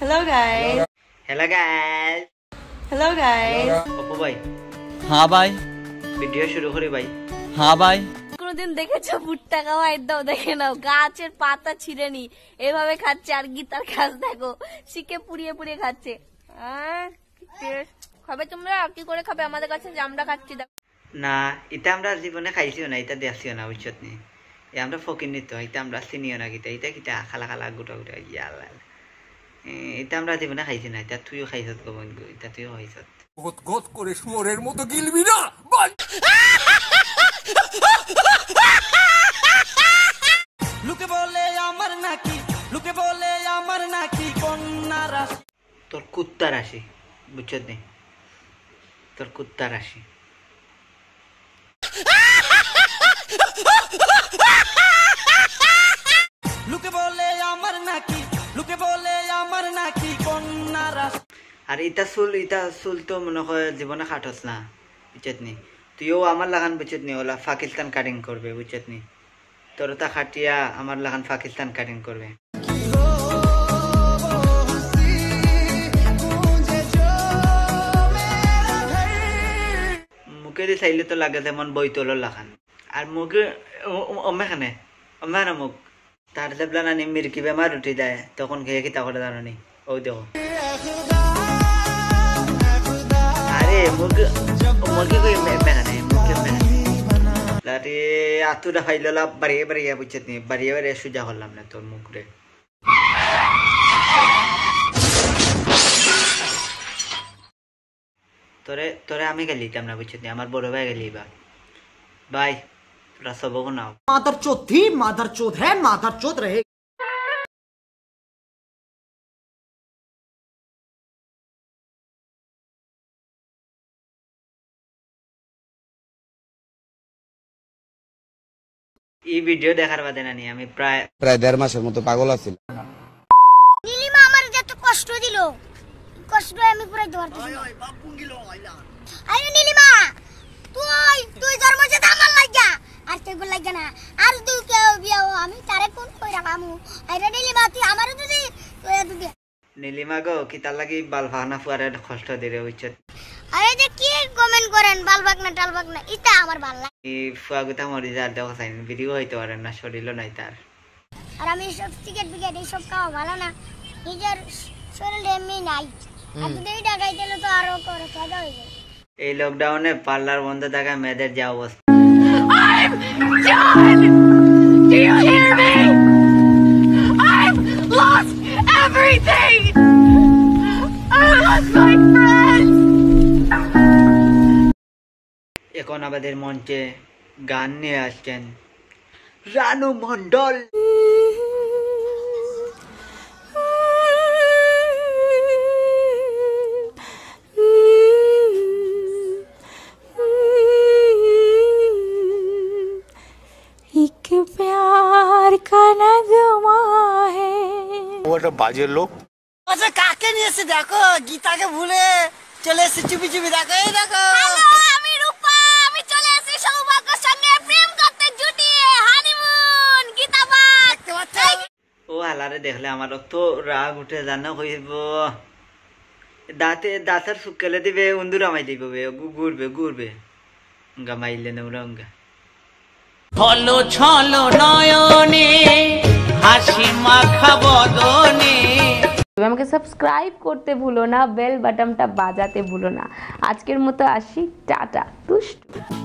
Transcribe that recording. Hello guys Apu ভাই। हां भाई ভিডিও শুরু করি ভাই। हां भाई কোনদিন দেখেছো ভুট্টা খাওয়া? এদাও দেখে নাও, গাছের পাতা ছিঁড়ে নি এভাবে খাচ্ছে, আর গিটার কাজ দেখো শিখে পুড়িয়ে পুড়িয়ে খাচ্ছে। আর খাবে তোমরা? কি করে খাবে? আমাদের কাছে জামড়া খাচ্ছি না, এটা আমরা জীবনে খাইছিও না, এটা দেখিও না উচিত নেই। এই আমরা ফকির নিত, এটা আমরা চিনিও না, গিতা এটা গিতা খালা খালা গোটা গোটা ইয়ালা। এটা আমরা জীবনে খাইছি না, এটা তুইও খাইছত গো বন্ধু, এটা তুইও খাইছত। গদ গদ করে শুয়োরের মতো গিলবি না। লুকে বলে আমার নাকি, লুকে বলে আমার নাকি কন্যা রাশি। তোর কুত্তা রাশি বুঝছত নেই, তোর কুত্তা রাশি। আর এটা চুল, এটা চুল তো মনে হয় জীবনে কাটস না বুঝছত নেই, তুইও আমার লাগান বুঝছত নেই, ওলা পাকিস্তান কাটিং করবে বুঝছত নেই, তোর তা খাটিয়া আমার লাগান পাকিস্তান কাটিং করবে। মুখে চাইলে তো লাগে যেমন বইতলর লাগান, আর মুখে অম্যাখানে অম্যাখানে মুখ তার জেবলা নানি মিরকি বেমার উঠে যায়, তখন খেয়ে কি তা করে জানো নি? ও দেখো मादरचोद है, मादरचोद रहे। এই ভিডিও দেখার বাদে নানি আমি প্রায় ১.৫ মাসের মতো পাগল ছিল। নীলিমা আমার যত কষ্ট দিল, কষ্ট আমি পুরাই ধরতে পারি। ওই বাপু গিলো আইলা। আরে নীলিমা তুই ধর্ম যে আমার লাগা, আর তুই গো লাগা না, আর তুই কেও বিয়াও আমি তারে কোন কইরা আমু। আরে নীলিমা তুই আমারও যদি তোরা দিবি। নীলিমা গো কি তার লাগি বালভাগনা ফুয়ারে কষ্ট দিরে হইছে। আরে যে কি কমেন্ট করেন বালভাগনা টালভাগনা, এটা আমার ভাল লাগে। এই ফুয়াগুতা মরি যার দেখা সাইন ভিডিও হইতে পারে না, শরীরও নাই তার। আর আমি সব টিকেট বিকেট এই সব খাওয়া ভালো না, নিজের শরীরে এমনি নাই, আর যদি টাকা দিলে তো আরো করে ফায়দা হইব। এই লকডাউনে পার্লার বন্ধ থাকা মেয়েদের যা অবস্থা। I John do you hear me? I lost everything, I lost my friends. এখন আমাদের মঞ্চে গান নিয়ে আসছেন রানু মন্ডল। एक प्यार का नगमा है। ওটা বাজে লোক। আচ্ছা কাকে নিয়েছে দেখো, গীতাকে ভুলে চলে এসে চুপি চুপি দেখো, এই দেখো। আলারে দেখলে আমার তো রাগ উঠে জানা হইব, দাঁতে দাঁতার শুকেলে দিবে, উন্দুরামাই দিবে, ঘুরবে ঘুরবে গামাইলে নৌরঙ্গা। ছলো ছলো নয়নে হাসি মাখা বদনে। আমাকে সাবস্ক্রাইব করতে ভুলো না, বেল বাটনটা বাজাতে ভুলো না। আজকের মতো আসি, টাটা দুষ্টু।